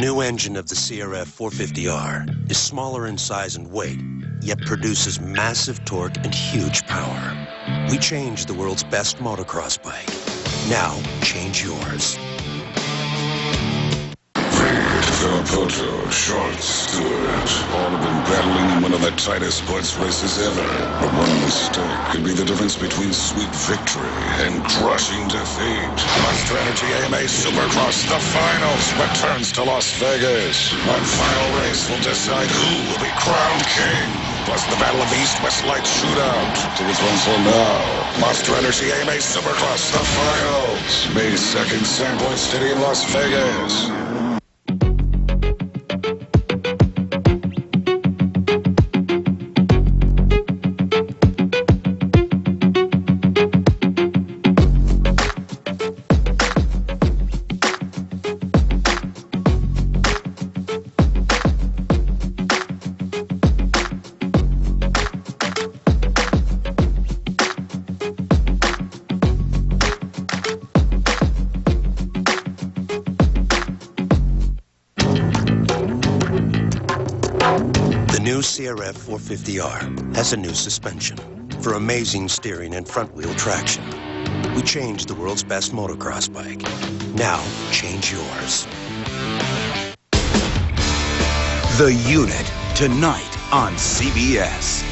new engine of the CRF 450R is smaller in size and weight, yet produces massive torque and huge power. We changed the world's best motocross bike. Now, change yours. Caputo, Short, Stewart, all have been battling in one of the tightest sports races ever. But one mistake could be the difference between sweet victory and crushing defeat. Monster Energy AMA Supercross, the finals, returns to Las Vegas. One final race will decide who will be crowned king. Plus the Battle of the East-West Light Shootout. Tickets run sale now. Monster Energy AMA Supercross, the finals. May 2nd, Sandpoint Stadium, Las Vegas. The new CRF 450R has a new suspension for amazing steering and front-wheel traction. We changed the world's best motocross bike. Now, change yours. The Unit, tonight on CBS.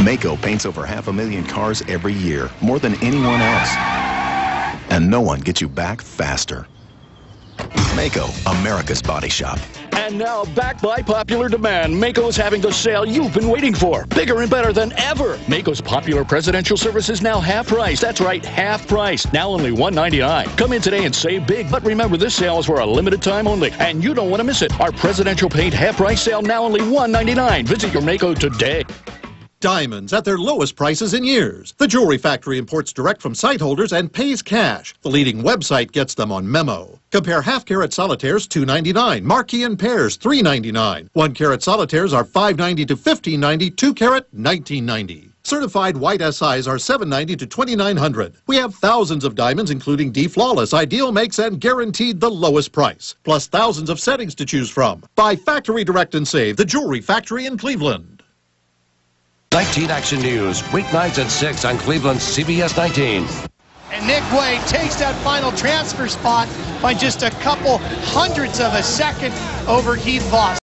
Maaco paints over 500,000 cars every year, more than anyone else. And no one gets you back faster. Maaco, America's body shop. And now, back by popular demand, Maaco is having the sale you've been waiting for. Bigger and better than ever. Maaco's popular presidential service is now half price. That's right, half price. Now only $199. Come in today and save big. But remember, this sale is for a limited time only, and you don't want to miss it. Our presidential paint half price sale, now only $199. Visit your Maaco today. Diamonds at their lowest prices in years. The Jewelry Factory imports direct from site holders and pays cash. The leading website gets them on memo. Compare half-carat solitaires, $2.99. Marquee and pairs, $3.99. 1-carat solitaires are $5.90 to $15.90. 2-carat, $19.90. Certified white SIs are $7.90 to $2,900. We have thousands of diamonds, including D Flawless, Ideal Makes, and guaranteed the lowest price. Plus thousands of settings to choose from. Buy factory direct and save. The Jewelry Factory in Cleveland. 19 Action News, weeknights at 6 on Cleveland's CBS 19. And Nick Way takes that final transfer spot by just a couple hundredths of a second over Heath Voss.